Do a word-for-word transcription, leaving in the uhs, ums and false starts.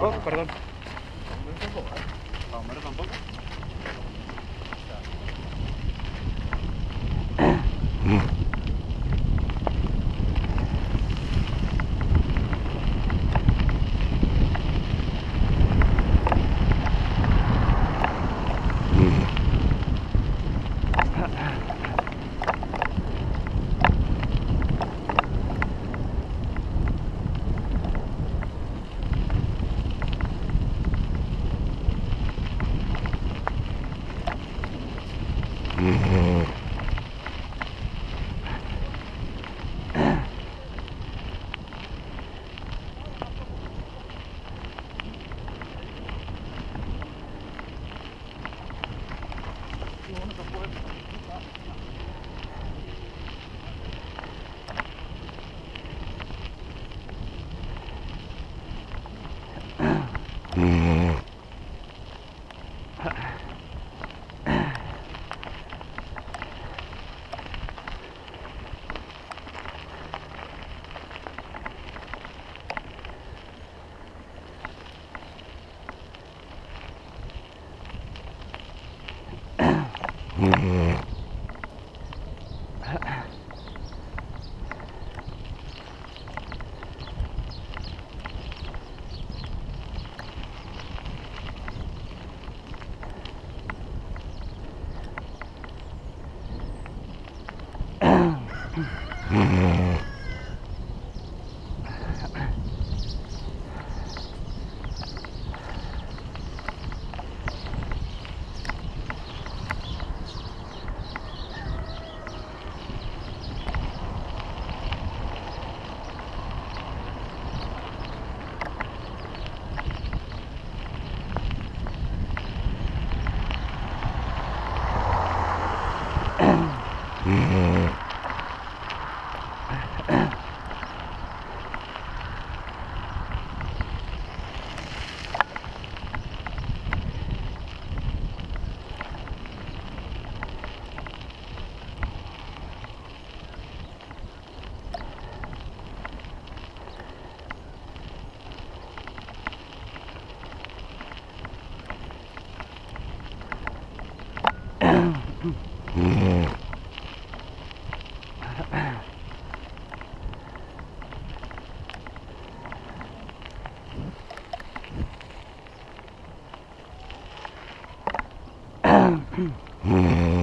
Oh, perdón. Homero tampoco. Hmm.